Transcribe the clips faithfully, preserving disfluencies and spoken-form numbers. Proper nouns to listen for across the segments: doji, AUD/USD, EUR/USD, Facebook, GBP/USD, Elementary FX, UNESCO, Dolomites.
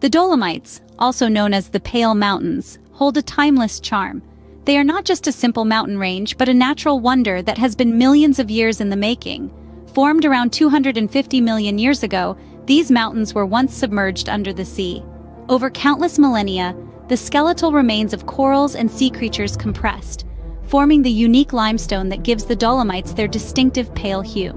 The Dolomites, also known as the Pale Mountains, hold a timeless charm. They are not just a simple mountain range, but a natural wonder that has been millions of years in the making. Formed around two hundred fifty million years ago, these mountains were once submerged under the sea. Over countless millennia, the skeletal remains of corals and sea creatures compressed, forming the unique limestone that gives the Dolomites their distinctive pale hue.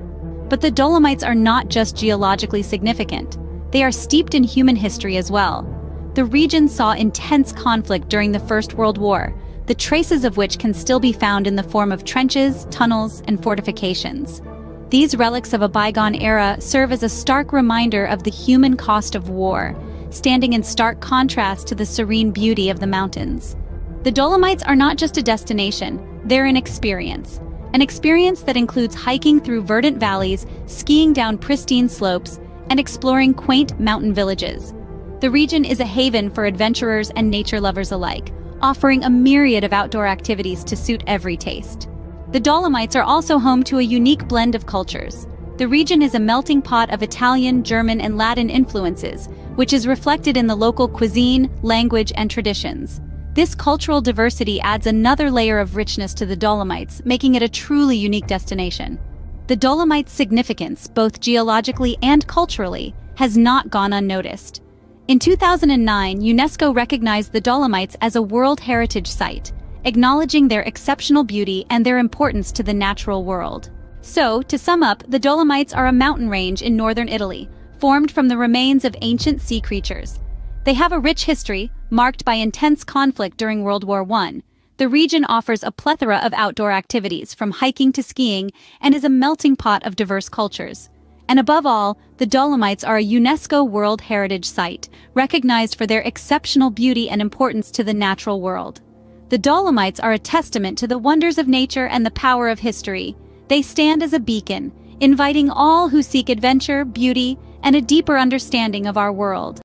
But the Dolomites are not just geologically significant. They are steeped in human history as well. The region saw intense conflict during the First World War, the traces of which can still be found in the form of trenches, tunnels, and fortifications. These relics of a bygone era serve as a stark reminder of the human cost of war, standing in stark contrast to the serene beauty of the mountains. The Dolomites are not just a destination, they're an experience. An experience that includes hiking through verdant valleys, skiing down pristine slopes, and exploring quaint mountain villages. The region is a haven for adventurers and nature lovers alike, offering a myriad of outdoor activities to suit every taste. The Dolomites are also home to a unique blend of cultures. The region is a melting pot of Italian, German, and Latin influences, which is reflected in the local cuisine, language, and traditions. This cultural diversity adds another layer of richness to the Dolomites, making it a truly unique destination. The Dolomites' significance, both geologically and culturally, has not gone unnoticed. In two thousand nine, UNESCO recognized the Dolomites as a World Heritage Site, acknowledging their exceptional beauty and their importance to the natural world. So, to sum up, the Dolomites are a mountain range in northern Italy, formed from the remains of ancient sea creatures. They have a rich history, marked by intense conflict during World War One, The region offers a plethora of outdoor activities, from hiking to skiing, and is a melting pot of diverse cultures. And above all, the Dolomites are a UNESCO World Heritage Site, recognized for their exceptional beauty and importance to the natural world. The Dolomites are a testament to the wonders of nature and the power of history. They stand as a beacon, inviting all who seek adventure, beauty, and a deeper understanding of our world.